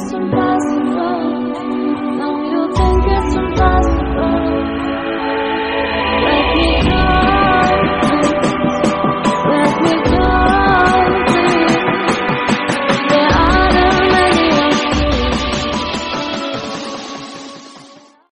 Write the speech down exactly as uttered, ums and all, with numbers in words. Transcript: it's impossible. No, you think it's impossible.